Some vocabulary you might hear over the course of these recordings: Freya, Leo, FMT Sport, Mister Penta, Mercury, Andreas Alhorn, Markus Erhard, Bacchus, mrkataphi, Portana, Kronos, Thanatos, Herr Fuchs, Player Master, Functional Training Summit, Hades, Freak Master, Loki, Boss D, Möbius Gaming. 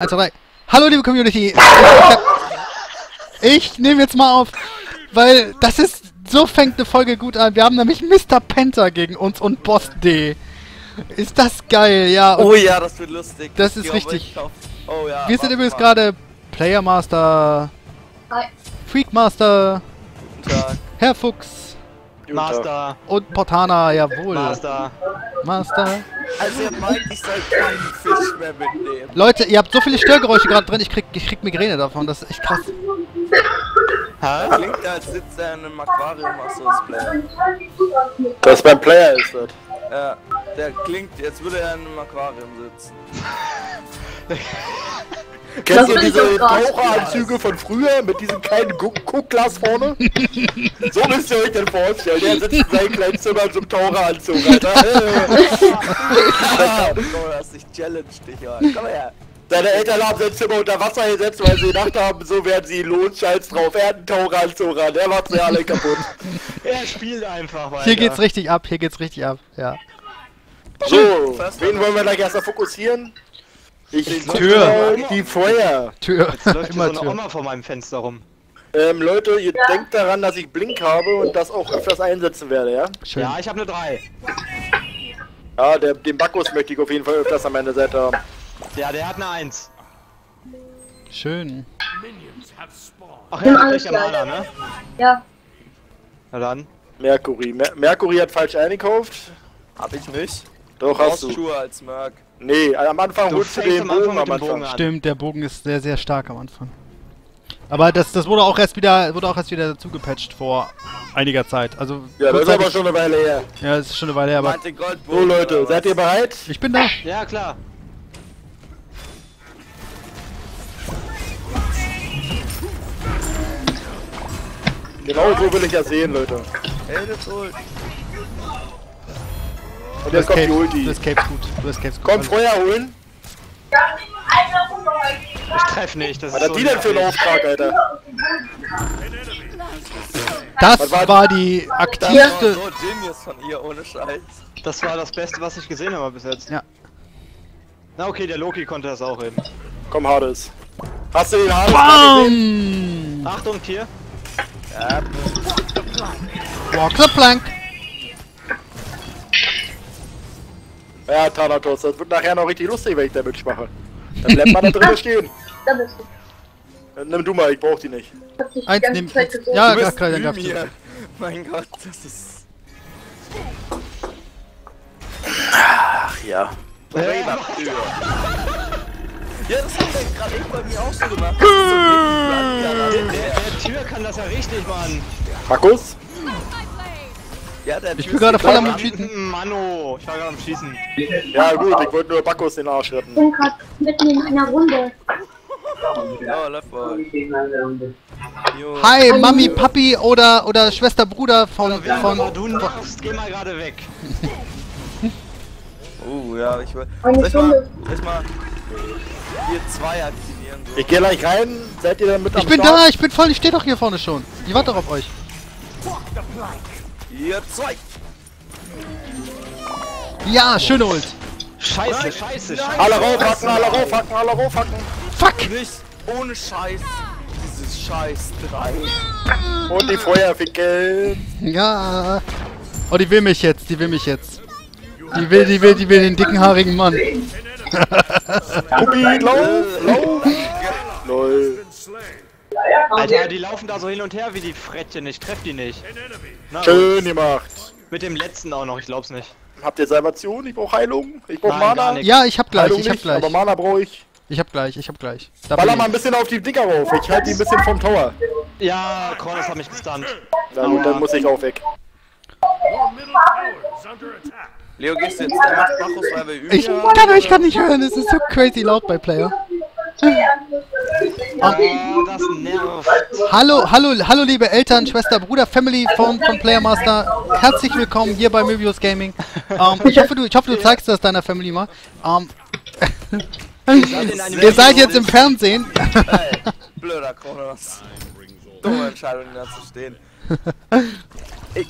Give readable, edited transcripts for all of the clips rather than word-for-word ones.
1, 2, 3. Hallo liebe Community! Ich nehme jetzt mal auf, weil das ist... So fängt eine Folge gut an. Wir haben nämlich Mister Penta gegen uns und Boss D. Ist das geil, ja. Und oh ja, das wird lustig. Das ist richtig. Oh ja, wir sind übrigens gerade Player Master, Freak Master, Herr Fuchs, Master und Portana, jawohl. Master. Also ihr meint, ich soll keinen Fisch mehr mitnehmen. Leute, ihr habt so viele Störgeräusche gerade drin, ich krieg Migräne davon, das ist echt krass. Hä? Klingt, als sitzt er in einem Aquarium, ach so, ist Player. Das beim Player ist das. Ja, der klingt, jetzt würde er in einem Aquarium sitzen. Kennst du diese Taucheranzüge von früher mit diesem kleinen Guckglas vorne? So müsst ihr euch denn vorstellen. Der sitzt in seinem kleinen Zimmer in so einem Taucheranzug, Alter. Komm, das ist Challenge, dich, Alter. Komm her. Deine Eltern haben sein Zimmer unter Wasser gesetzt, weil sie gedacht haben, so werden sie Lohnscheiß drauf. Er hat einen Taucheranzug an, der macht sie alle kaputt. Er spielt einfach weiter. Hier geht's richtig ab, ja. So, wen wollen wir da erstmal fokussieren? Die Feuer. Jetzt läuft immer so eine Oma vor meinem Fenster rum. Leute, ihr denkt daran, dass ich Blink habe und das auch öfters einsetzen werde, ja? Schön. Ja, ich habe eine 3. Ja, den Bacchus möchte ich auf jeden Fall öfters an meiner Seite haben. Ja, der hat eine 1. Schön. Ach ja, der ist Mana, ne? Ja. Na dann. Mercury. Mercury hat falsch eingekauft. Hab ich nicht. Doch, hast du. Schuhe als Merc. Nee, am Anfang holst du den Bogen am Anfang. Stimmt, der Bogen ist sehr, sehr stark am Anfang. Aber das wurde auch erst wieder dazu gepatcht vor einiger Zeit. Also ja, das ist aber schon eine Weile her. Ja, das ist schon eine Weile her, aber... So Leute, seid ihr bereit? Ich bin da. Ja, klar. Genau so will ich das sehen, Leute. Hey, das holt. Und jetzt kommt die Ulti. Du escapest gut, Komm, Feuer holen! Ich treff nicht, das ist so... Was hat die denn für einen Auftrag, Alter? Das war die aktivste... So genius von ihr, ohne Scheiß. Das war das Beste, was ich gesehen habe bis jetzt. Ja. Na okay, der Loki konnte das auch hin. Komm, Hades. Hast du den Hades gesehen? Achtung, Tier. Ja. Walk the plank! Ja, Thanatos, das wird nachher noch richtig lustig, wenn ich da mitmache. Dann bleibt man da drin stehen. Dann nimm du mal, ich brauch die nicht. Eins, nimm. Ja, klar, dann darfst du. Mein Gott, das ist... Ach ja. Ja, das hat er gerade eben bei mir auch so gemacht. Der Tür kann das ja richtig, Mann. Markus? Ja, ich bin gerade voll am Schießen. Mano, ich war gerade am Schießen. Ja gut, ich wollte nur Bacchus den Arsch retten. Ich bin gerade mitten in einer Runde. Ja, läuft mal. Hi, Mami, Papi oder Schwester, Bruder von... Du nervst, geh mal gerade weg. Oh ja, ich will... Soll ich mal... Hier 2 aktivieren. So. Ich geh gleich rein, seid ihr dann mit am Start? Ich bin voll, ich steh doch hier vorne schon. Ich warte doch auf euch. Hier 2! Ja, schön holt! Scheiße! Alle raufhacken, alle raufhacken! Fuck! Nicht ohne Scheiß! Dieses Scheiß 3! Und die Feuerfickel! Ja! Oh, die will mich jetzt, die will den dicken, haarigen Mann! Puppi, lauf! Lol! Alter, die laufen da so hin und her wie die Frettchen, ich treff die nicht. Na, schön gemacht. Mit dem letzten auch noch, ich glaub's nicht. Habt ihr Salvation? Ich brauch Heilung. Ich brauch Mana. Ja, ich hab gleich, Heilung ich hab nicht, gleich. Aber Mana brauch ich. Ich hab gleich. Baller mal ein bisschen auf die Dinger rauf, ich halte die ein bisschen vom Tower. Ja, Kronos hat mich gestunt. Na gut, dann muss ich auch weg. Leo, gehst du jetzt? Der macht Bacchus, weil wir üben. Ich kann nicht hören, es ist so crazy laut bei Player. Oh, das nervt. Hallo liebe Eltern, Schwester, Bruder, Family von Player Master. Herzlich willkommen hier bei Möbius Gaming. Ich hoffe, du zeigst das deiner Family mal. Ihr seid jetzt im Fernsehen. Hey, blöder Kronos. Dumme Entscheidung, da zu stehen.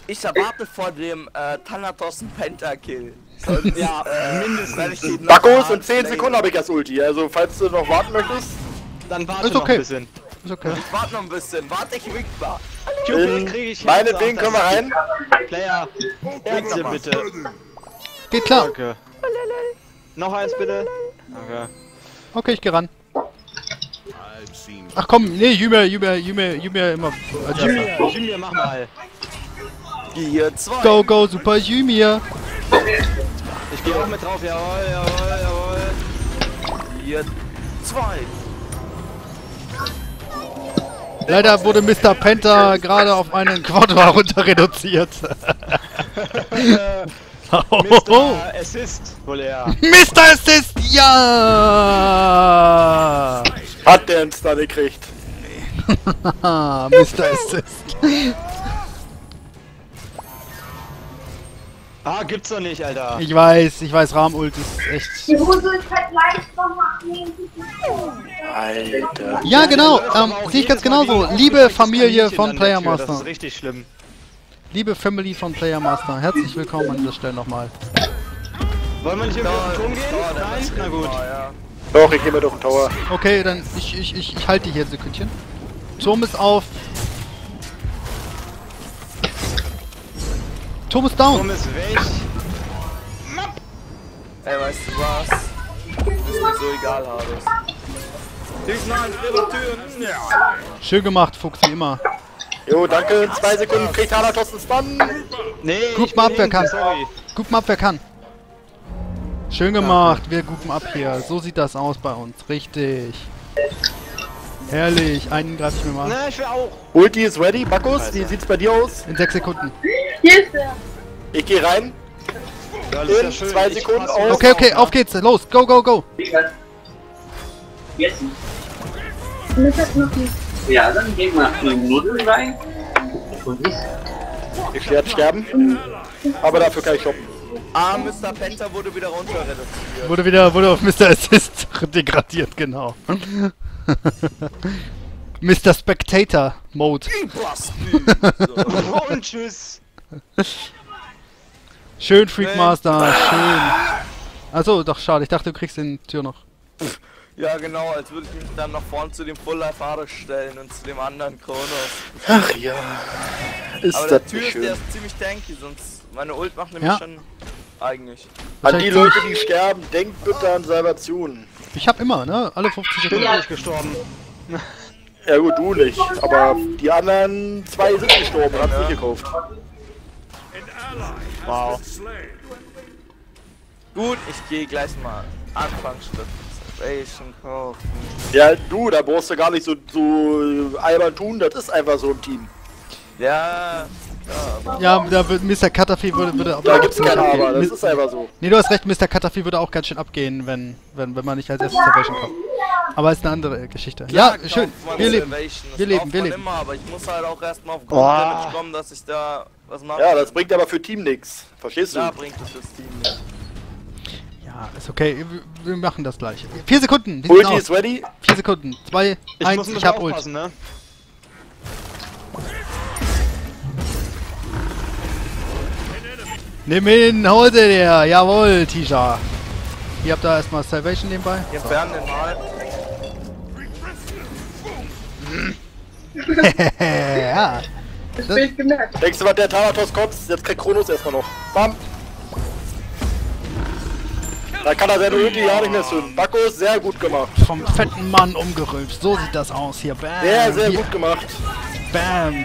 Ich erwarte vor dem Thanatos Penta-Kill. Ja, mindestens. Bacchus, in 10 Sekunden habe ich das Ulti, also falls du noch warten möchtest, dann warte noch ein bisschen. Ist okay. Ich warte noch ein bisschen, warte ich rückbar. Meinetwegen können wir rein. Player, bring's dir bitte. Geht klar. Okay. Noch eins bitte. Okay. Okay, ich geh ran. Ach komm, nee, Jümer immer. Jümer, mach mal. Hier, zwei. Go, go, super Jümer. Ich geh auch mit drauf, jawohl, jawohl, jawohl. Hier, zwei. Leider wurde Mister Penta gerade auf einen Quadra runter reduziert. Mister Assist, wohl eher. Mister Assist, ja! Hat der uns da gekriegt? Nee. Mister Assist. Ah, gibt's doch nicht, Alter. Ich weiß, Rahmult ist echt. Die Hose ist halt leicht gemacht. Alter. Ja, genau, sehe ich ganz genauso. Liebe Familie von Player Master. Das ist richtig schlimm. Liebe Family von Player Master, herzlich willkommen an dieser Stelle nochmal. Wollen wir nicht irgendwie auf den Turm gehen? Nein? Na gut. Doch, ich gehe mit auf den Tower. Okay, dann ich halte dich hier ein Sekündchen. Turm ist auf. Turm ist down. Turm ist weg. Ey, weißt du was? Das ist mir so egal, Hades. Schön gemacht, Fuchs, wie immer. Jo, danke, in 2 Sekunden kriegt Thanatos einen Stun. Nee, guck mal ab, wer kann. Guck mal ab, wer kann. Schön gemacht, wir gucken ab hier. So sieht das aus bei uns, richtig. Herrlich, einen greif ich mir mal. Na, ich will auch. Ulti ist ready, Bacchus, wie sieht's bei dir aus? In 6 Sekunden. Hier ist er. Ich geh rein. In 2 Sekunden aus. Okay, okay, auf geht's, los, go, go, go. Jetzt. Ja, dann gehen wir nach den Nudeln rein. Ich werde sterben, aber dafür kann ich shoppen. Ah, Mister Penta wurde wieder runter reduziert. Wurde auf Mister Assist degradiert, genau. Mister Spectator Mode. Und tschüss. Schön, Freak Master, schön. Achso, doch schade, ich dachte du kriegst den Tür noch. Ja genau, als würde ich mich dann nach vorn zu dem Full-Life-Hades stellen und zu dem anderen Kronos. Ach ja, ist aber das schön. Aber der ist ziemlich tanky, sonst... Meine Ult macht nämlich schon... Eigentlich. An die Leute, die sterben, denkt bitte an Salvation. Ich hab immer, ne? Alle 50 Sekunden bin ich gestorben. Ja gut, du nicht. Aber die anderen 2 sind gestorben, hat's nicht gekauft. Wow. Gut, ich gehe gleich mal Anfangsschritt. Ja, du, da brauchst du gar nicht so albern tun, das ist einfach so ein Team. Ja, ja, da wird mrkataphi würde auch... Da gibt's keinen aber, das ist einfach so. Nee, du hast recht, mrkataphi würde auch ganz schön abgehen, wenn man nicht als erstes Salvation kommt. Aber ist eine andere Geschichte. Klar, ja, schön, wir leben. Immer, aber ich muss halt auch erstmal auf Grund damit kommen, dass ich da was mache. Ja, das bringt aber für Team nichts, verstehst du? Ja, bringt es fürs Team nichts. Ah, ist okay, wir machen das gleich. 4 Sekunden! Ulti ist ready! 4 Sekunden, 2, 1, ich hab Ult. Ne? Nimm ihn, hol sie dir! Jawohl, Tisha! Ihr habt da erstmal Salvation nebenbei. Jetzt werden den mal. Ja! Das bin ich gemerkt. Denkst du, was der Thanatos kotzt? Jetzt kriegt Kronos erstmal noch. Bam! Da kann er seine Ulti ja nicht mehr zünden. Bacchus, sehr gut gemacht. Vom fetten Mann umgerülpst. So sieht das aus hier. Bam. Sehr, sehr gut gemacht. Bam.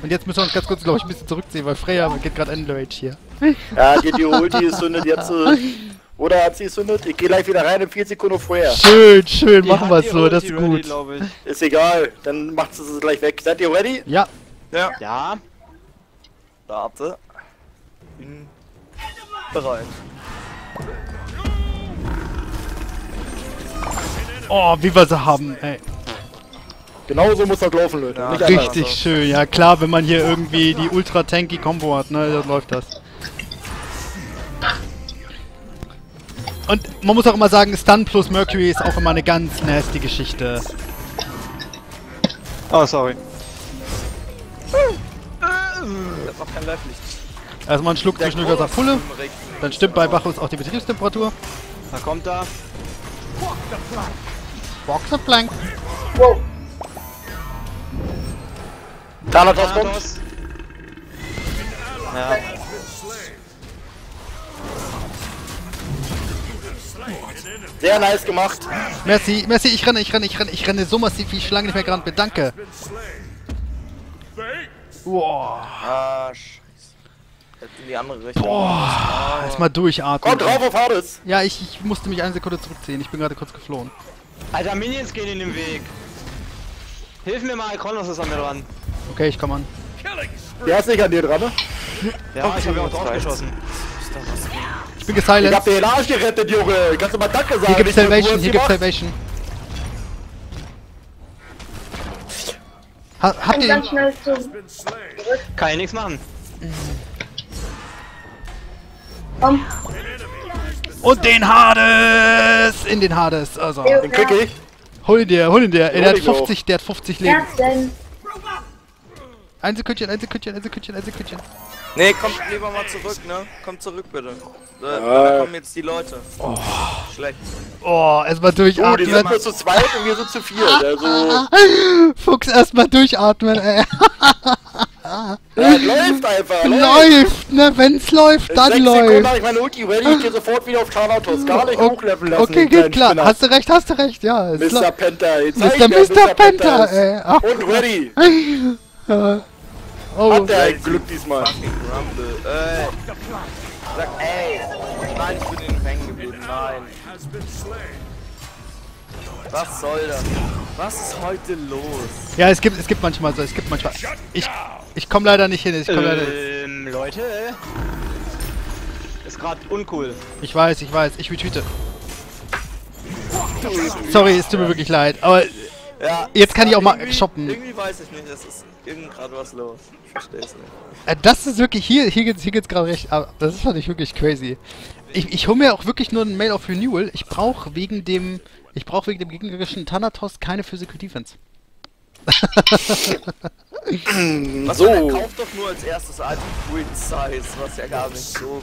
Und jetzt müssen wir uns ganz kurz, glaube ich, ein bisschen zurückziehen, weil Freya geht gerade Endrage hier. Ja, die Ulti ist zündet jetzt. Oder hat sie zündet? Ich gehe gleich wieder rein in 4 Sekunden auf Freya. Schön, schön. Machen wir es so. Das ist gut. Ist egal. Dann macht es gleich weg. Seid ihr ready? Ja. Ja. Ja. Warte. Bin bereit. Oh, wie wir sie haben, ey. Genau so muss das laufen, Leute. Ja, richtig schön, ja klar, wenn man hier irgendwie die Ultra-Tanky-Kombo hat, ne, dann läuft das. Und man muss auch immer sagen, Stun plus Mercury ist auch immer eine ganz nasty Geschichte. Oh, sorry. Das macht kein Live-Licht. Erstmal einen Schluck zwischendurch aus der Pulle. Dann stimmt bei Bacchus auch die Betriebstemperatur. Da kommt da. Boxerplank. Wow. Thanatos kommt. Ja. Sehr nice gemacht. Merci, merci, ich renne so massiv, wie ich schon lange nicht mehr gerannt bin. Danke. Wow. Ah, scheiße. Jetzt in die andere Richtung. Boah. Erstmal durchatmen. Kommt drauf auf Hades. Ja, ich musste mich eine Sekunde zurückziehen. Ich bin gerade kurz geflohen. Alter, Minions gehen in den Weg. Hilf mir mal, Kronos ist an mir dran. Okay, ich komm an. Der ist nicht an dir dran, ne? Ja, okay, ich hab ja auch drauf geschossen. Ich bin gesilenced. Ich hab den Arsch gerettet, Junge. Kannst du mal Danke sagen? Hier gibt's Salvation, hier gibt's Salvation. Habt ihr... Ganz schnell zurück. Kann ich nichts machen. Komm. Und den Hades! In den Hades, also. Den krieg ich. Hol ihn dir. Der hat 50 Leben. Ein Sekündchen. Nee, kommt lieber mal zurück, ne? Kommt zurück, bitte. Da kommen jetzt die Leute. Oh. Schlecht. Oh, erstmal durchatmen. Die sind nur zu zweit und wir sind zu viert. Also. Fuchs, erstmal durchatmen, ey. Ja, läuft einfach, läuft, ne? Wenn's läuft, in dann 6 läuft. Sekunden hab ich meine Ulti ready, ich geh sofort wieder auf Thanatos. Gar nicht hochleveln lassen. Okay, geht klar. Hast du recht, ja. Mister Penta, jetzt Mister Penta, ey. Ach. Und ready. Oh. Hat der ein Glück diesmal. Fucking Rumble. Sag, ey. Nein, ich bin in den Hängen geblieben. Nein. Was soll das? Was ist heute los? Ja, es gibt manchmal so. Ich komm leider nicht hin, Leute? Ist gerade uncool. Ich weiß. Ich retweete. Sorry, es tut mir wirklich leid, aber... Ja, jetzt kann ich auch mal shoppen. Irgendwie weiß ich nicht, es ist gerade was los. Ich versteh's nicht. Das ist wirklich... Hier geht's gerade recht ab. Das ist fand ich wirklich crazy. Ich hole mir auch wirklich nur ein Mail of Renewal. Ich brauche wegen dem... gegnerischen Thanatos keine Physical Defense. Was so. Er kauft doch nur als erstes Item Queen Size, was ja gar nicht so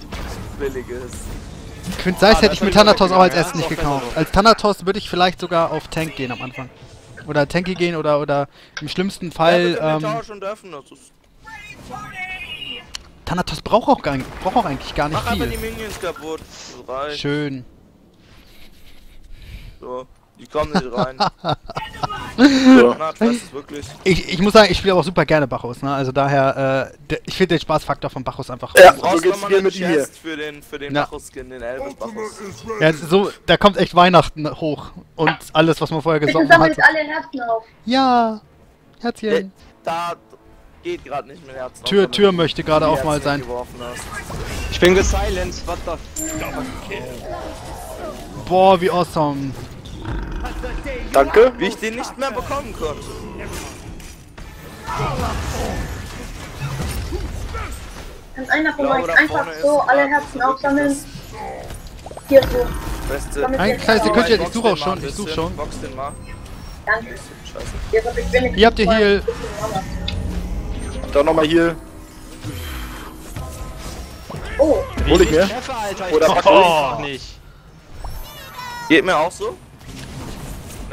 billig ist. Queen Size hätte ich mit Thanatos auch als erstes nicht gekauft. Als Thanatos würde ich vielleicht sogar auf Tank gehen am Anfang. Oder Tanky gehen oder im schlimmsten Fall. Ja, Thanatos braucht auch eigentlich gar nicht viel. Mach aber die Minions kaputt. Schön. So, die kommen nicht rein. So. Ich muss sagen, ich spiele aber auch super gerne Bacchus, ne? Also daher, ich finde den Spaßfaktor von Bacchus einfach... Ja, so geht's dir mit dir. Für den Bacchus-Skin, den Elvis Bacchus. Ja, so, da kommt echt Weihnachten hoch. Und alles, was man vorher gesagt hat. Bitte sammelt alle Herzen auf. Ja, Herzchen. Da geht gerade nicht mehr Herzen auf. Tür möchte gerade auch mal sein. Ich bin gesilenced, what the fuck. Boah, wie awesome. Danke, wie ich den nicht mehr bekommen konnte. Kann einer von euch einfach so alle Herzen aufsammeln? Hier so. Ein kleines Sekündchen, ich suche schon. Danke. Hier habt ihr Heal. Da nochmal Heal. Oh. Hol ich her? Oder pack ich noch nicht. Geht mir auch so?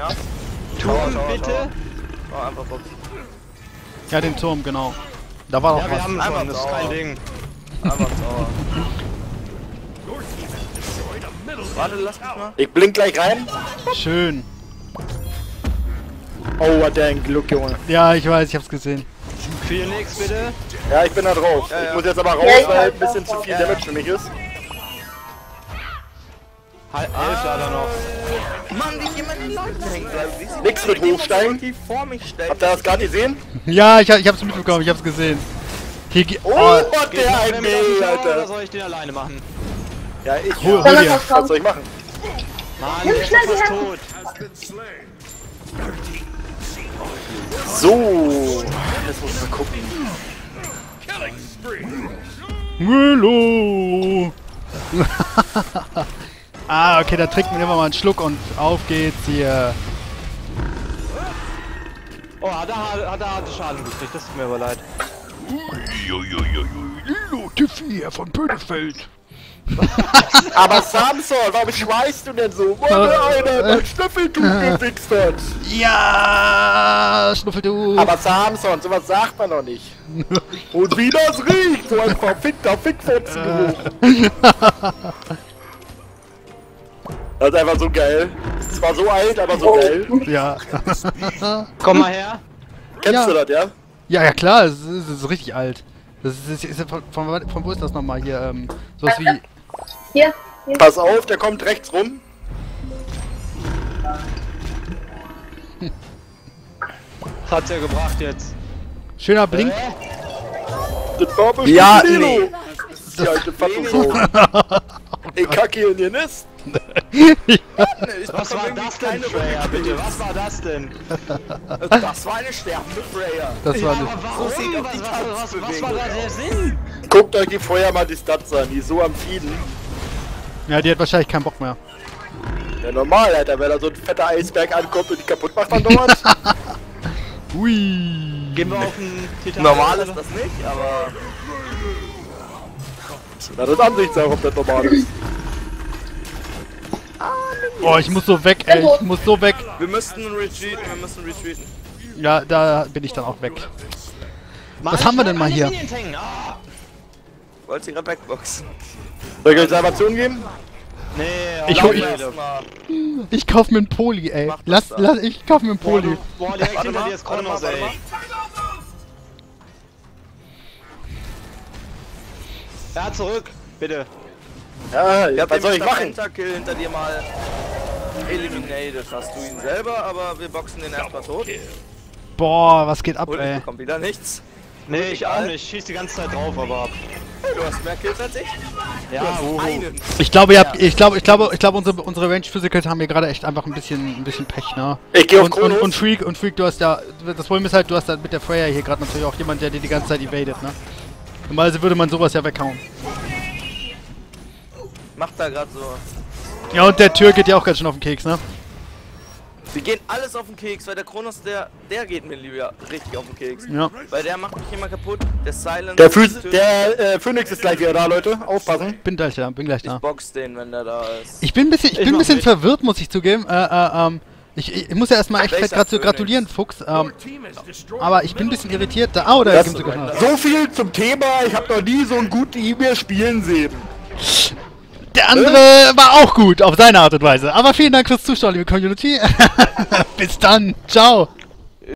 Na? Turm bitte? Oh, einfach Box. Ja, den Turm, genau. Da war doch was. Einfach das ist kein Ding. Einfach Tower. Warte, lass mich mal. Ich blink gleich rein. Schön. Oh, hat der ein Glück, Junge. Ja, ich weiß, ich hab's gesehen. Phoenix, bitte. Ja, ich bin da drauf. Ja, ja. Ich muss jetzt aber raus, weil ein bisschen zu viel Damage für mich ist. Halb elf leider noch. Mann, wie jemand in den Leuten hängt. Nix mit hochsteigen. Habt ihr das gerade gesehen? Ja, ich hab's mitbekommen, ich hab's gesehen. Hier oh, Gott, der ein Mail, Alter. Oder soll ich den alleine machen? Ja, ich hol dir. Was soll ich machen? Mann, der ist fast tot. So. Jetzt muss man gucken. Milo. Ah, okay, da trinkt man immer mal einen Schluck und auf geht's hier. Oh, hat er harte Schaden gekriegt, das tut mir aber leid. Mrkataphi, Herr von Pödelsfeld. Aber Samson, warum schweißt du denn so? Wolle einer, mein Schnüffel, du gewichst hat. Ja, Schnüffel, du. Aber Samson, sowas sagt man doch nicht. Und wie das riecht, so ein verfickter Fickfotzengeruch. Das ist einfach so geil. Das ist zwar so alt, aber so geil. Ja. Komm mal her. Kennst du das, ja? Ja, ja klar, es ist richtig alt. Das ist von wo ist das nochmal hier? Sowas wie. Hier. Pass auf, der kommt rechts rum. Das hat's ja gebracht jetzt. Schöner Blink. Das war bestimmt ja, Lilo. Das ist die alte Fassung. Ich kacke hier in den Nest. Was war das denn, Freya, bitte? Was war das denn? Das war eine sterbende Freya. Das war eine... Warum? Was war da der Sinn? Guckt euch die Freya mal die Stats an, die ist so am Fieden. Ja, die hat wahrscheinlich keinen Bock mehr. Ja, normal, Alter, wenn da so ein fetter Eisberg ankommt und die kaputt macht, man dort. Ui. Gehen wir auf den Titan. Normal ist das nicht, aber... Na, das ist Ansichtssache, ob das normal ist. Boah, ich muss so weg, ey, ich muss so weg. Wir müssen retreaten. Ja, da bin ich dann auch weg. Was haben wir denn mal hier? Wollt ihr gerade Backboxen? Soll ich euch Salvation geben? Nee, ich kauf mir einen Poli, ey. Ich kauf mir einen Poli. Boah, direkt hinter dir ist Kronos, ey. Ja, zurück, bitte. Ja, ich hab den Mister Penta Kill hinter dir mal eliminated. Hast du ihn selber, aber wir boxen den erstmal tot. Boah, was geht ab, ey? Kommt wieder nichts. Nee, ich auch nicht. Ich schieß die ganze Zeit drauf, aber ab. Hey, du hast mehr Kills als ich. Ja, einen. Ich glaube, unsere Range Physicals haben hier gerade echt einfach ein bisschen Pech, ne? Ich geh auf Kronos. Und Freak, du hast ja... Das Problem ist halt, du hast da mit der Freya hier gerade natürlich auch jemand, der dir die ganze Zeit evadet, ne? Normalerweise würde man sowas ja weghauen. Macht da gerade so. Ja, und der Tür geht ja auch ganz schön auf den Keks, ne? Wir gehen alles auf den Keks, weil der Kronos, der geht mir lieber richtig auf den Keks. Ja. Weil der macht mich immer kaputt, der Silent... Der Phoenix ist gleich wieder da, Leute. Aufpassen. Bin gleich da. Ich box den, wenn der da ist. Ich bin ein bisschen verwirrt, muss ich zugeben. Ich muss ja erstmal echt fett gratulieren, Fuchs, aber ich bin ein bisschen irritiert da. Oh, da gibt's sogar noch. So viel zum Thema, ich hab noch nie so ein gutes E-Mail spielen sehen. Der andere war auch gut, auf seine Art und Weise. Aber vielen Dank fürs Zuschauen, liebe Community. Bis dann, ciao.